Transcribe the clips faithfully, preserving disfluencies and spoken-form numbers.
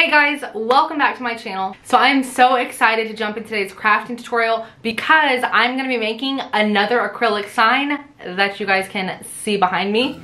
Hey guys, welcome back to my channel. So I'm so excited to jump into today's crafting tutorial because I'm gonna be making another acrylic sign that you guys can see behind me.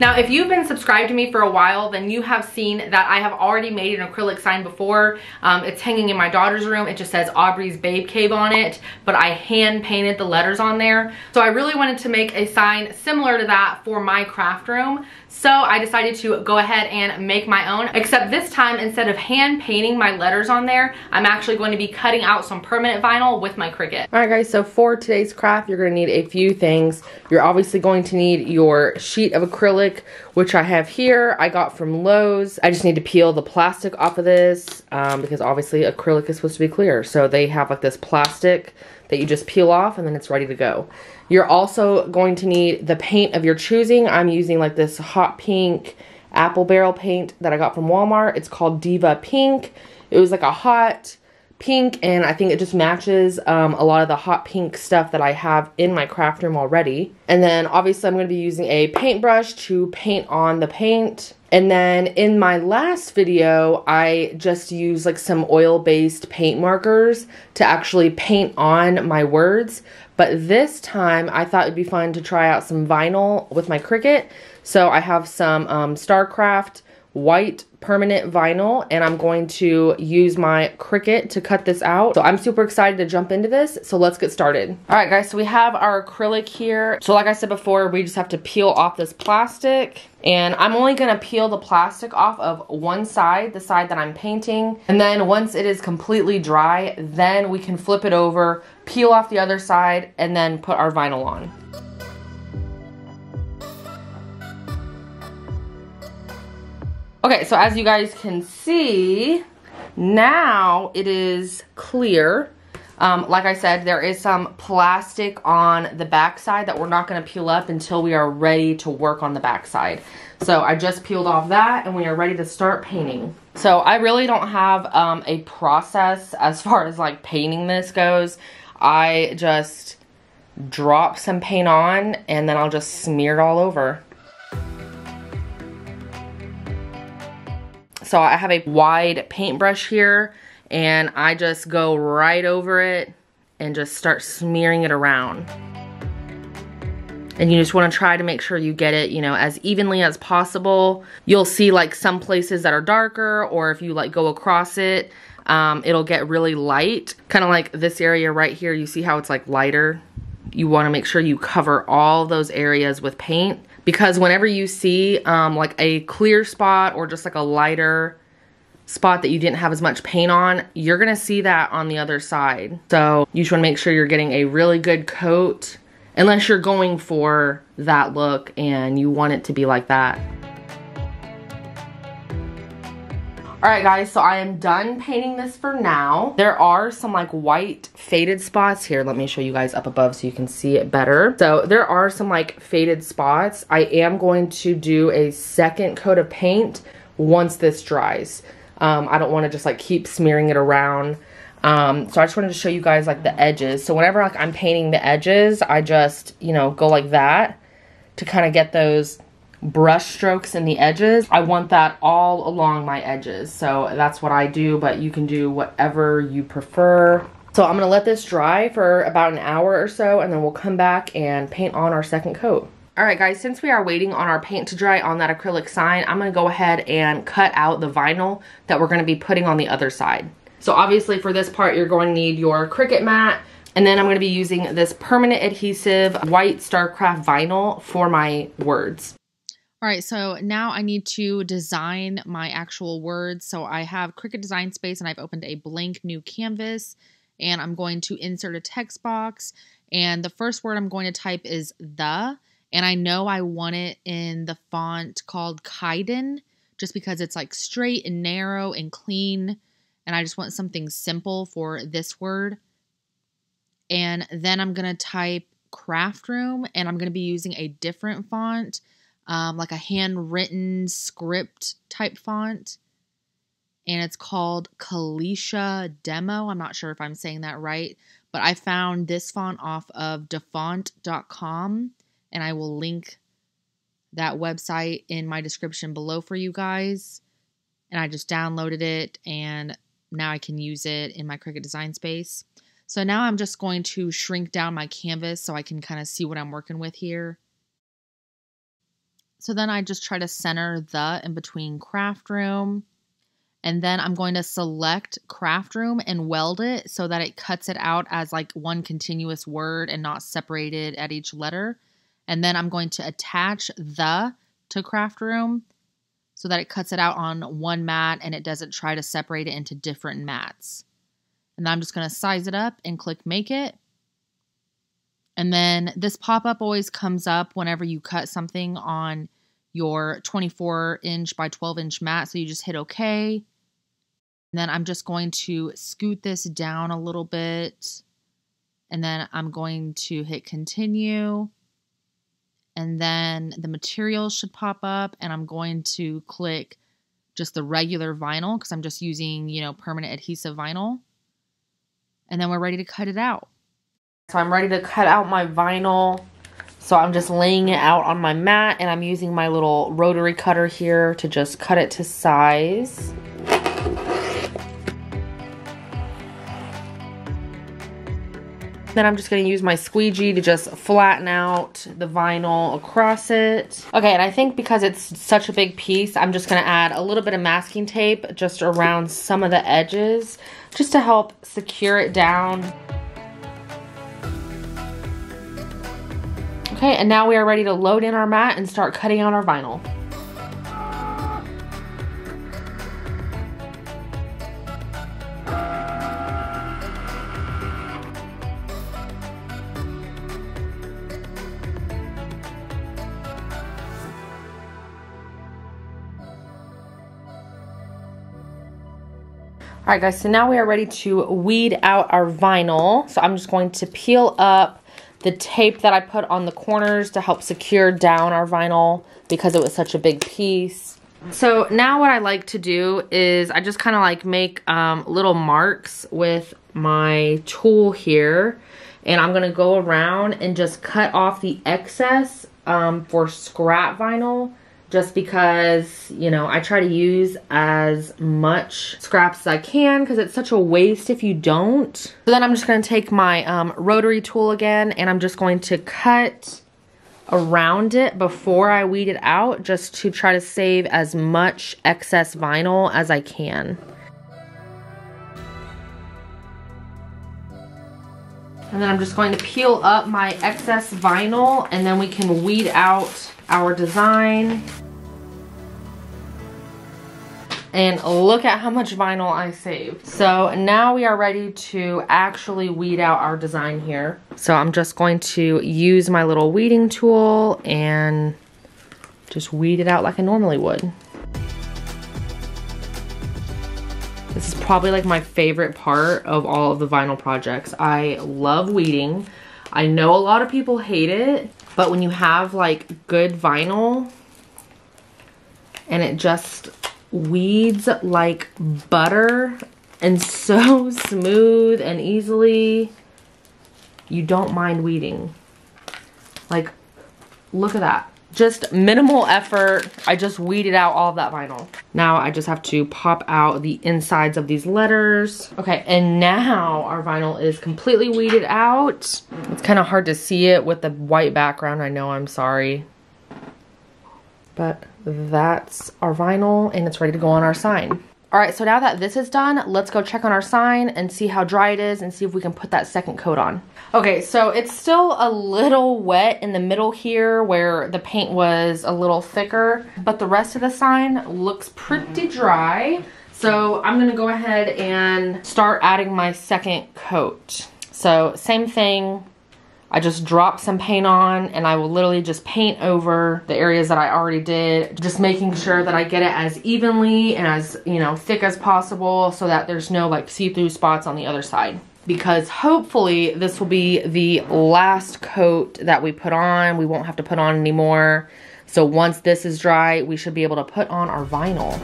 Now, if you've been subscribed to me for a while, then you have seen that I have already made an acrylic sign before. Um, it's hanging in my daughter's room. It just says Aubrey's Babe Cave on it, but I hand painted the letters on there. So I really wanted to make a sign similar to that for my craft room. So I decided to go ahead and make my own, except this time, instead of hand painting my letters on there, I'm actually going to be cutting out some permanent vinyl with my Cricut. All right guys, so for today's craft, you're gonna need a few things. You're obviously going to need your sheet of acrylic, which I have here. I got from Lowe's. I just need to peel the plastic off of this um, because obviously acrylic is supposed to be clear. So they have like this plastic that you just peel off and then it's ready to go. You're also going to need the paint of your choosing. I'm using like this hot pink Apple Barrel paint that I got from Walmart. It's called Diva Pink. It was like a hot pink and I think it just matches um, a lot of the hot pink stuff that I have in my craft room already. And then obviously I'm going to be using a paintbrush to paint on the paint. And then in my last video, I just used like some oil-based paint markers to actually paint on my words. But this time I thought it'd be fun to try out some vinyl with my Cricut. So I have some um, StarCraft white permanent vinyl and I'm going to use my Cricut to cut this out. So I'm super excited to jump into this. So let's get started. All right guys, so we have our acrylic here. So like I said before, we just have to peel off this plastic and I'm only gonna peel the plastic off of one side, the side that I'm painting. And then once it is completely dry, then we can flip it over, peel off the other side and then put our vinyl on. Okay, so as you guys can see, now it is clear. Um, like I said, there is some plastic on the backside that we're not gonna peel up until we are ready to work on the backside. So I just peeled off that and we are ready to start painting. So I really don't have um, a process as far as like painting this goes. I just drop some paint on and then I'll just smear it all over. So I have a wide paintbrush here and I just go right over it and just start smearing it around. And you just want to try to make sure you get it, you know, as evenly as possible. You'll see like some places that are darker, or if you like go across it, um, it'll get really light. Kind of like this area right here, you see how it's like lighter? You want to make sure you cover all those areas with paint. Because whenever you see um, like a clear spot or just like a lighter spot that you didn't have as much paint on, you're gonna see that on the other side. So you just wanna make sure you're getting a really good coat, unless you're going for that look and you want it to be like that. All right guys, so I am done painting this for now. There are some like white faded spots here. Let me show you guys up above so you can see it better. So there are some like faded spots. I am going to do a second coat of paint once this dries. Um, I don't wanna just like keep smearing it around. Um, so I just wanted to show you guys like the edges. So whenever like I'm painting the edges, I just, you know, go like that to kind of get those brush strokes in the edges. I want that all along my edges. So that's what I do, but you can do whatever you prefer. So I'm gonna let this dry for about an hour or so and then we'll come back and paint on our second coat. All right guys, since we are waiting on our paint to dry on that acrylic sign, I'm gonna go ahead and cut out the vinyl that we're gonna be putting on the other side. So obviously for this part, you're going to need your Cricut mat. And then I'm gonna be using this permanent adhesive white StarCraft vinyl for my words. All right, so now I need to design my actual words. So I have Cricut Design Space and I've opened a blank new canvas and I'm going to insert a text box. And the first word I'm going to type is the, and I know I want it in the font called Kyden just because it's like straight and narrow and clean. And I just want something simple for this word. And then I'm gonna type craft room and I'm gonna be using a different font. Um, like a handwritten script type font. And it's called Calliesha Demo. I'm not sure if I'm saying that right, But I found this font off of da font dot com, and I will link that website in my description below for you guys. And I just downloaded it, and now I can use it in my Cricut design space. So now I'm just going to shrink down my canvas so I can kind of see what I'm working with here. So then I just try to center the in between craft room. And then I'm going to select craft room and weld it so that it cuts it out as like one continuous word and not separated at each letter. And then I'm going to attach the to craft room so that it cuts it out on one mat and it doesn't try to separate it into different mats. And then I'm just going to size it up and click make it. And then this pop-up always comes up whenever you cut something on your twenty-four inch by twelve inch mat. So you just hit okay. And then I'm just going to scoot this down a little bit, and then I'm going to hit continue, and then the material should pop up, and I'm going to click just the regular vinyl because I'm just using, you know, permanent adhesive vinyl, and then we're ready to cut it out. So I'm ready to cut out my vinyl. So I'm just laying it out on my mat, and I'm using my little rotary cutter here to just cut it to size. Then I'm just gonna use my squeegee to just flatten out the vinyl across it. Okay, and I think because it's such a big piece, I'm just gonna add a little bit of masking tape just around some of the edges, just to help secure it down. Okay, and now we are ready to load in our mat and start cutting out our vinyl. All right guys, so now we are ready to weed out our vinyl. So I'm just going to peel up the tape that I put on the corners to help secure down our vinyl because it was such a big piece. So now what I like to do is I just kind of like make um, little marks with my tool here, and I'm gonna go around and just cut off the excess um, for scrap vinyl, just because, you know, I try to use as much scraps as I can because it's such a waste if you don't. So then I'm just going to take my um, rotary tool again, and I'm just going to cut around it before I weed it out, just to try to save as much excess vinyl as I can. And then I'm just going to peel up my excess vinyl, and then we can weed out our design. And look at how much vinyl I saved. So now we are ready to actually weed out our design here. So I'm just going to use my little weeding tool and just weed it out like I normally would. This is probably like my favorite part of all of the vinyl projects. I love weeding. I know a lot of people hate it, but when you have like good vinyl and it just weeds like butter and so smooth and easily, you don't mind weeding. Like, look at that. Just minimal effort. I just weeded out all of that vinyl. Now I just have to pop out the insides of these letters. Okay, and now our vinyl is completely weeded out. It's kind of hard to see it with the white background. I know, I'm sorry. But that's our vinyl, and it's ready to go on our sign. All right, so now that this is done, let's go check on our sign and see how dry it is and see if we can put that second coat on. Okay, so it's still a little wet in the middle here where the paint was a little thicker, but the rest of the sign looks pretty dry. So I'm gonna go ahead and start adding my second coat. So same thing, I just drop some paint on, and I will literally just paint over the areas that I already did, just making sure that I get it as evenly and as, you know, thick as possible so that there's no like see-through spots on the other side. Because hopefully this will be the last coat that we put on. We won't have to put on anymore. So once this is dry, we should be able to put on our vinyl.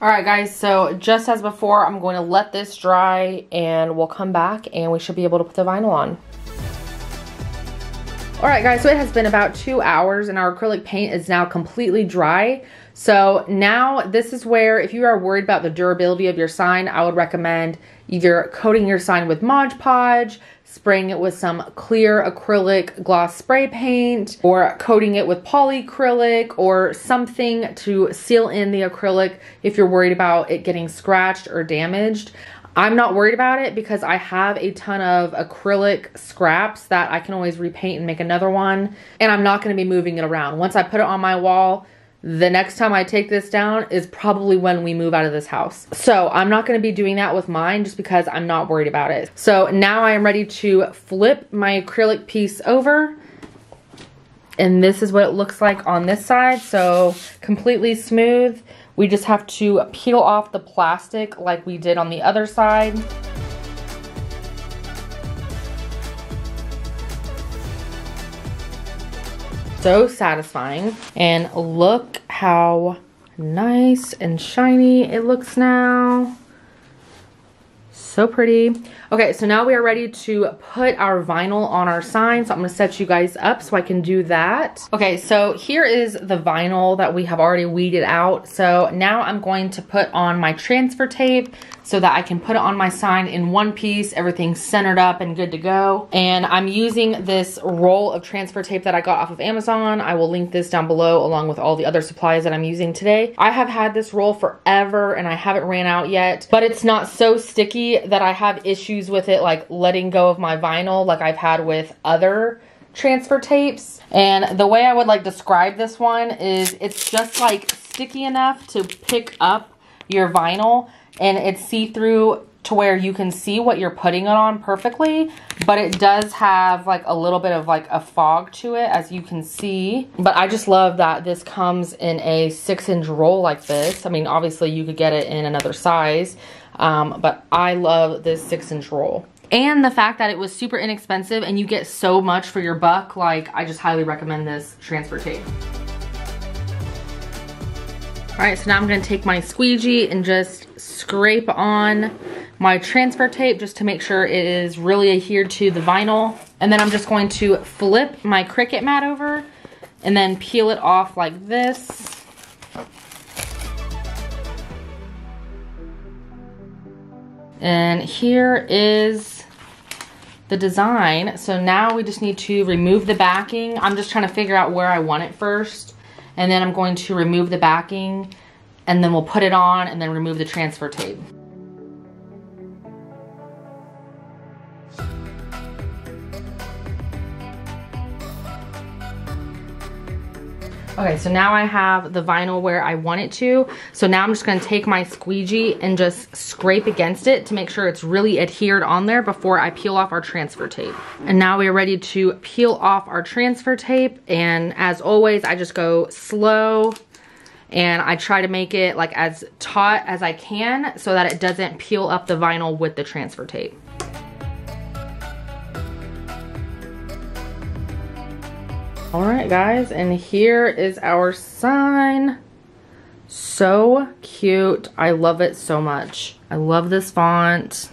All right, guys, so just as before, I'm going to let this dry and we'll come back and we should be able to put the vinyl on. All right, guys, so it has been about two hours and our acrylic paint is now completely dry. So now this is where, if you are worried about the durability of your sign, I would recommend either coating your sign with Mod Podge, spraying it with some clear acrylic gloss spray paint, or coating it with polyacrylic or something to seal in the acrylic if you're worried about it getting scratched or damaged. I'm not worried about it because I have a ton of acrylic scraps that I can always repaint and make another one, and I'm not going to be moving it around. Once I put it on my wall, the next time I take this down is probably when we move out of this house. So I'm not going to be doing that with mine just because I'm not worried about it. So now I am ready to flip my acrylic piece over, and this is what it looks like on this side. So completely smooth. We just have to peel off the plastic like we did on the other side. So satisfying. And look how nice and shiny it looks now. So pretty. Okay, so now we are ready to put our vinyl on our sign. So I'm gonna set you guys up so I can do that. Okay, so here is the vinyl that we have already weeded out. So now I'm going to put on my transfer tape so that I can put it on my sign in one piece, everything centered up and good to go. And I'm using this roll of transfer tape that I got off of Amazon. I will link this down below along with all the other supplies that I'm using today. I have had this roll forever and I haven't ran out yet, but it's not so sticky that I have issues with it like letting go of my vinyl like I've had with other transfer tapes. And the way I would like describe this one is it's just like sticky enough to pick up your vinyl, and it's see-through to where you can see what you're putting it on perfectly, but it does have like a little bit of like a fog to it, as you can see. But I just love that this comes in a six inch roll like this. I mean, obviously you could get it in another size, um, but I love this six inch roll. And the fact that it was super inexpensive and you get so much for your buck, like I just highly recommend this transfer tape. All right, so now I'm gonna take my squeegee and just scrape on my transfer tape just to make sure it is really adhered to the vinyl. And then I'm just going to flip my Cricut mat over and then peel it off like this. And here is the design. So now we just need to remove the backing. I'm just trying to figure out where I want it first. And then I'm going to remove the backing, and then we'll put it on and then remove the transfer tape. Okay, so now I have the vinyl where I want it to. So now I'm just gonna take my squeegee and just scrape against it to make sure it's really adhered on there before I peel off our transfer tape. And now we are ready to peel off our transfer tape. And as always, I just go slow and I try to make it like as taut as I can so that it doesn't peel up the vinyl with the transfer tape. All right, guys, and here is our sign. So cute. I love it so much. I love this font.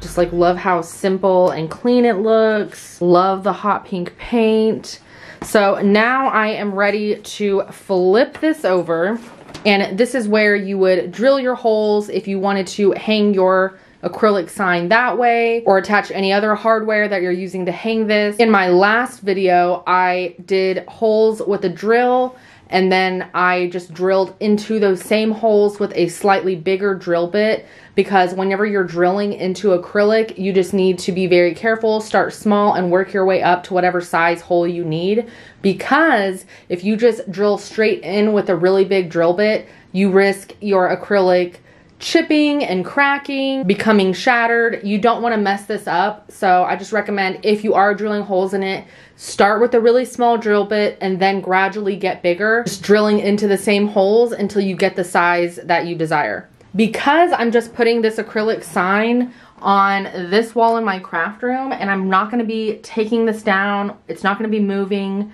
Just like love how simple and clean it looks. Love the hot pink paint. So now I am ready to flip this over. And this is where you would drill your holes if you wanted to hang your acrylic sign that way, or attach any other hardware that you're using to hang this. In my last video, I did holes with a drill, and then I just drilled into those same holes with a slightly bigger drill bit, because whenever you're drilling into acrylic, you just need to be very careful, start small and work your way up to whatever size hole you need. Because if you just drill straight in with a really big drill bit, you risk your acrylic chipping and cracking, becoming shattered. You don't want to mess this up. So I just recommend, if you are drilling holes in it, start with a really small drill bit and then gradually get bigger, just drilling into the same holes until you get the size that you desire. Because I'm just putting this acrylic sign on this wall in my craft room, and I'm not going to be taking this down, it's not going to be moving,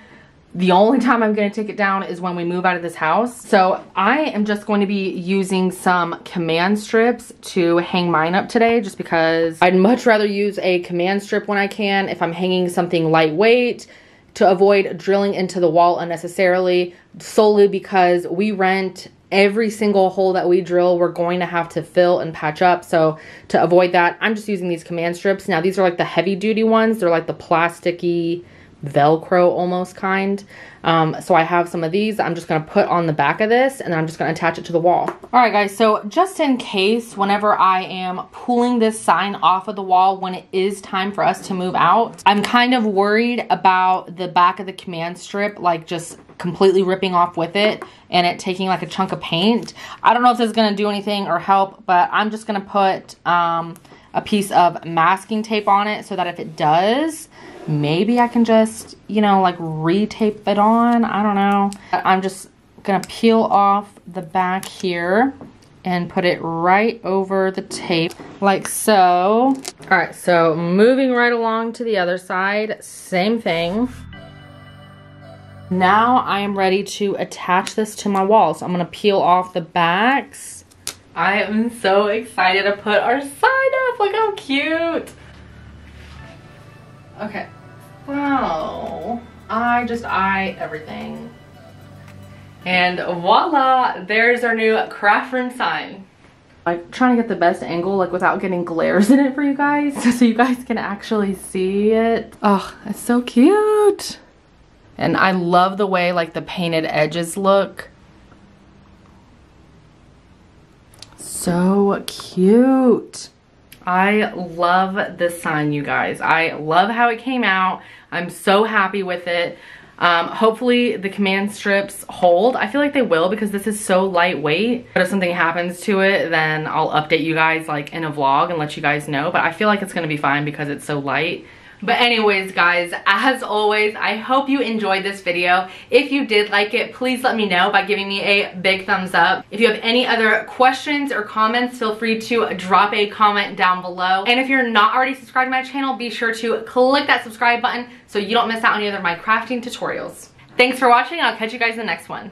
The only time I'm gonna take it down is when we move out of this house. So I am just going to be using some command strips to hang mine up today, just because I'd much rather use a command strip when I can if I'm hanging something lightweight, to avoid drilling into the wall unnecessarily, solely because we rent. Every single hole that we drill, we're going to have to fill and patch up. So to avoid that, I'm just using these command strips. Now these are like the heavy duty ones. They're like the plasticky Velcro almost kind. Um, so I have some of these. I'm just gonna put on the back of this and I'm just gonna attach it to the wall. All right guys, so just in case, whenever I am pulling this sign off of the wall when it is time for us to move out, I'm kind of worried about the back of the command strip, like just completely ripping off with it and it taking like a chunk of paint. I don't know if this is gonna do anything or help, but I'm just gonna put um, a piece of masking tape on it so that if it does, maybe I can just, you know, like re-tape it on. I don't know. I'm just gonna peel off the back here and put it right over the tape like so. All right, so moving right along to the other side, same thing. Now I am ready to attach this to my wall. So I'm gonna peel off the backs. I am so excited to put our sign up. Look how cute. Okay. Wow. I just eye everything. And voila, there's our new craft room sign. I'm trying to get the best angle, like without getting glares in it for you guys, so you guys can actually see it. Oh, it's so cute. And I love the way like the painted edges look. So cute. I love this sign, you guys. I love how it came out. I'm so happy with it. Um, hopefully the command strips hold. I feel like they will because this is so lightweight. But if something happens to it, then I'll update you guys like in a vlog and let you guys know. But I feel like it's gonna be fine because it's so light. But anyways, guys, as always, I hope you enjoyed this video. If you did like it, please let me know by giving me a big thumbs up. If you have any other questions or comments, feel free to drop a comment down below. And if you're not already subscribed to my channel, be sure to click that subscribe button so you don't miss out on any other of my crafting tutorials. Thanks for watching, and I'll catch you guys in the next one.